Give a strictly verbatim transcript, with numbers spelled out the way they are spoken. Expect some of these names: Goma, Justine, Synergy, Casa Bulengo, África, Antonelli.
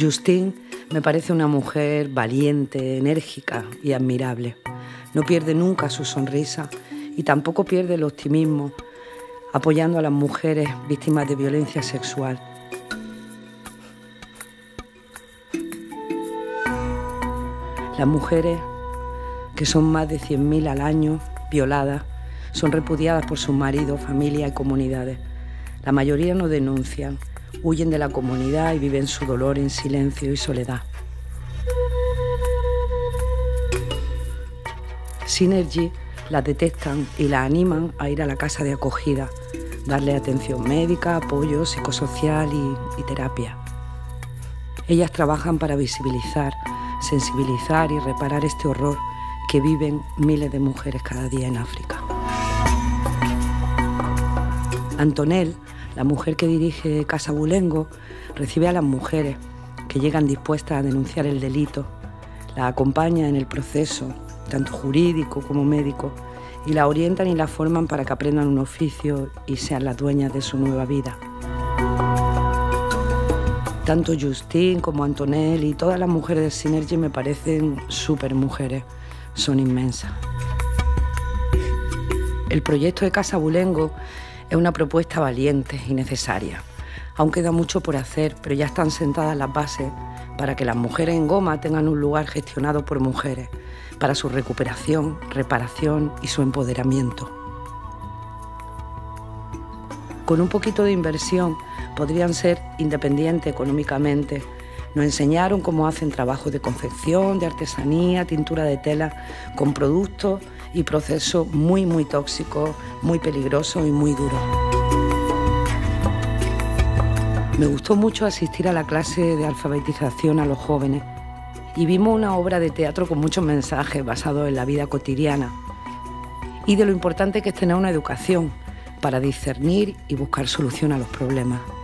Justine me parece una mujer valiente, enérgica y admirable. No pierde nunca su sonrisa y tampoco pierde el optimismo, apoyando a las mujeres víctimas de violencia sexual. Las mujeres, que son más de cien mil al año violadas, son repudiadas por sus maridos, familias y comunidades. La mayoría no denuncian, huyen de la comunidad y viven su dolor en silencio y soledad. Synergy las detectan y las animan a ir a la casa de acogida, darle atención médica, apoyo psicosocial y, y terapia. Ellas trabajan para visibilizar, sensibilizar y reparar este horror que viven miles de mujeres cada día en África. Antonelli, la mujer que dirige Casa Bulengo, recibe a las mujeres que llegan dispuestas a denunciar el delito, la acompaña en el proceso, tanto jurídico como médico, y la orientan y la forman para que aprendan un oficio y sean las dueñas de su nueva vida. Tanto Justine como Antonelli y todas las mujeres de Synergy me parecen súper mujeres, son inmensas. El proyecto de Casa Bulengo es una propuesta valiente y necesaria. Aún queda mucho por hacer, pero ya están sentadas las bases para que las mujeres en Goma tengan un lugar gestionado por mujeres, para su recuperación, reparación y su empoderamiento. Con un poquito de inversión podrían ser independientes económicamente. Nos enseñaron cómo hacen trabajos de confección, de artesanía, tintura de tela, con productos y procesos muy, muy tóxicos, muy peligrosos y muy duros. Me gustó mucho asistir a la clase de alfabetización a los jóvenes y vimos una obra de teatro con muchos mensajes basados en la vida cotidiana y de lo importante que es tener una educación para discernir y buscar solución a los problemas.